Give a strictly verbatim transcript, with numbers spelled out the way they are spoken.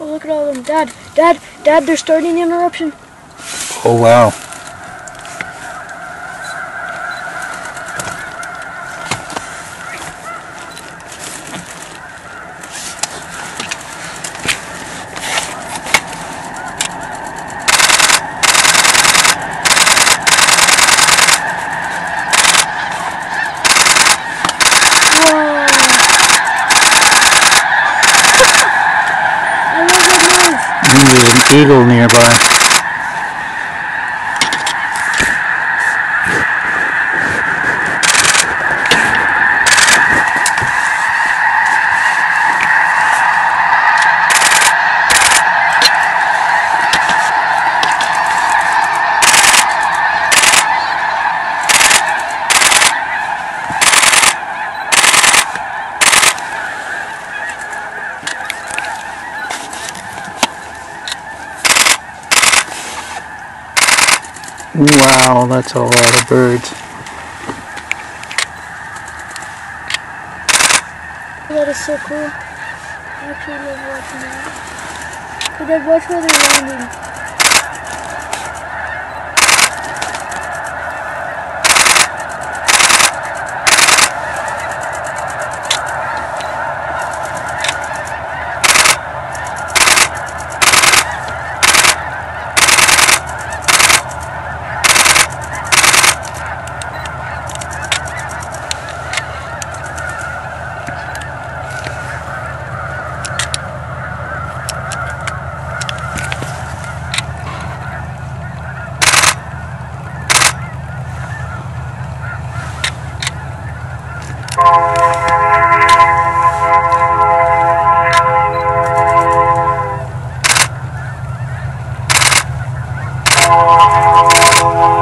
Oh, look at all of them. Dad, Dad, Dad, they're starting an eruption. Oh, wow. Eagle nearby. Wow, that's a lot of birds. That is so cool. I actually love watching that. But then watch where they're landing. Oh,